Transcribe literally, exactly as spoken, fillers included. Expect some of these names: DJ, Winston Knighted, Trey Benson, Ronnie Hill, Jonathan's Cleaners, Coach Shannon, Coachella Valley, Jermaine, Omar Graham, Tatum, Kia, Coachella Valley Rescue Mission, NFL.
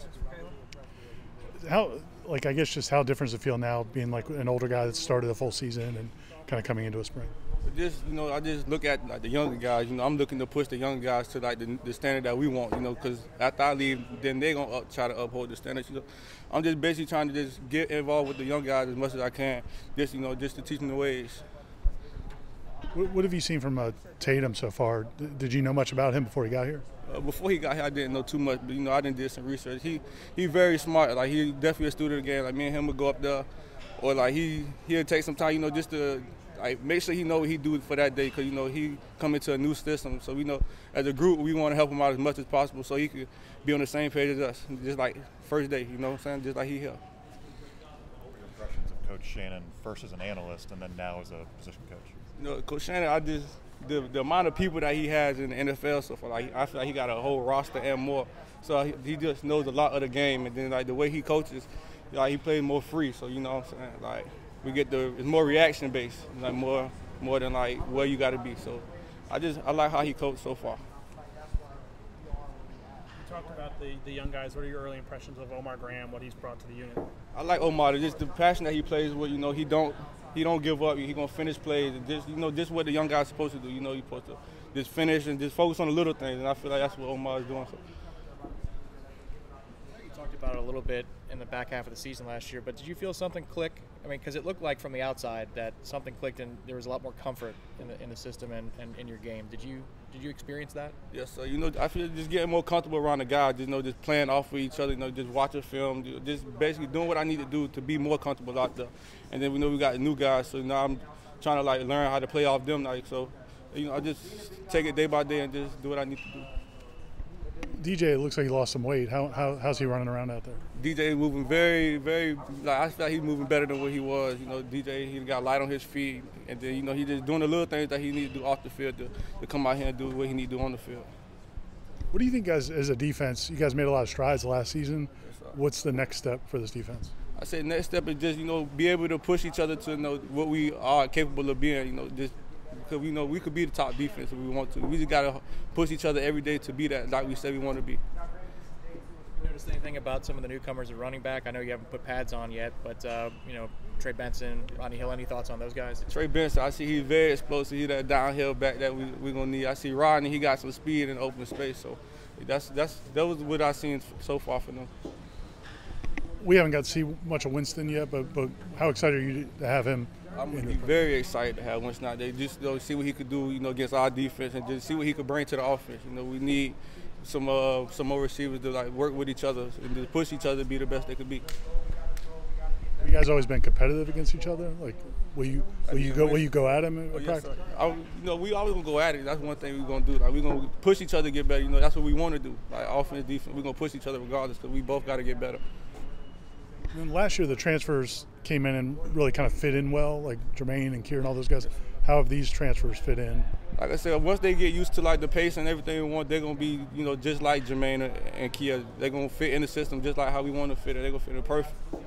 questions for Caleb? How, like, I guess just how different does it feel now being like an older guy that started a full season and kind of coming into a spring? Just, you know, I just look at like the younger guys. You know, I'm looking to push the young guys to like the, the standard that we want. You know, because after I leave, then they're gonna up, try to uphold the standards. You know, I'm just basically trying to just get involved with the young guys as much as I can. Just, you know, just to teach them the ways. What, what have you seen from uh, Tatum so far? D did you know much about him before he got here? Uh, before he got here, I didn't know too much, but you know, I done did some research. He he very smart. Like, he definitely a student of the game. Like, me and him would go up there, or like he he'll take some time. You know, just to. Like, make sure he know what he do for that day, because, you know, he come into a new system. So, we know, as a group, we want to help him out as much as possible so he could be on the same page as us, just like first day, you know what I'm saying, just like he helped. Impressions of Coach Shannon, first as an analyst and then now as a position coach? You know, Coach Shannon, I just, the, the amount of people that he has in the N F L, so far, like, I feel like he got a whole roster and more. So, he, he just knows a lot of the game. And then, like, the way he coaches, like, he plays more free. So, you know what I'm saying, like. We get the it's more reaction based, like more more than like where you got to be. So, I just I like how he coached so far. You talked about the the young guys. What are your early impressions of Omar Graham? What he's brought to the unit? I like Omar. Just the passion that he plays with. You know, he don't he don't give up. He gonna finish plays. Just, you know, this is what the young guys supposed to do. You know, you supposed to just finish and just focus on the little things. And I feel like that's what Omar is doing. So. Talked about it a little bit in the back half of the season last year, but did you feel something click? I mean, because it looked like from the outside that something clicked and there was a lot more comfort in the, in the system and, and in your game. Did you did you experience that? Yes, sir. You know, I feel just getting more comfortable around the guys, just, you know, just playing off of each other, you know, just watching film, just basically doing what I need to do to be more comfortable out there. And then we know we got new guys, so now I'm trying to like learn how to play off them. Like, so, you know, I just take it day by day and just do what I need to do. D J, it looks like he lost some weight. How, how how's he running around out there? D J moving very, very. Like, I feel like he's moving better than what he was. You know, D J, he got light on his feet, and then, you know, he just doing the little things that he needs to do off the field to, to come out here and do what he needs to do on the field. What do you think, guys, as a defense? You guys made a lot of strides last season. What's the next step for this defense? I say next step is just, you know, be able to push each other to know what we are capable of being. You know, just. Because we know we could be the top defense if we want to. We just got to push each other every day to be that, like we said we want to be. You noticed anything about some of the newcomers at running back? I know you haven't put pads on yet, but, uh, you know, Trey Benson, Ronnie Hill, any thoughts on those guys? Trey Benson, I see he's very explosive. He's that downhill back that we, we're going to need. I see Rodney, he got some speed in open space. So that's, that's, that was what I've seen so far for them. We haven't got to see much of Winston yet, but, but how excited are you to have him? I'm very excited to have Winston Knighted. Just, you know, see what he could do, you know, against our defense, and just see what he could bring to the offense. You know, we need some uh, some more receivers to like work with each other and to push each other to be the best they could be. Have you guys always been competitive against each other? Like, will you will you go will you go at him at oh, yes, practice? I, you know, we always gonna go at it. That's one thing we're gonna do. Like, we're gonna push each other to get better. You know, that's what we want to do. Like, offense, defense, we're gonna push each other regardless, because we both got to get better. Then last year the transfers came in and really kind of fit in well, like Jermaine and Kia and all those guys. How have these transfers fit in? Like I said, once they get used to like the pace and everything we want, they're gonna be, you know, just like Jermaine and Kia. They're gonna fit in the system just like how we want to fit it. They're gonna fit in perfect.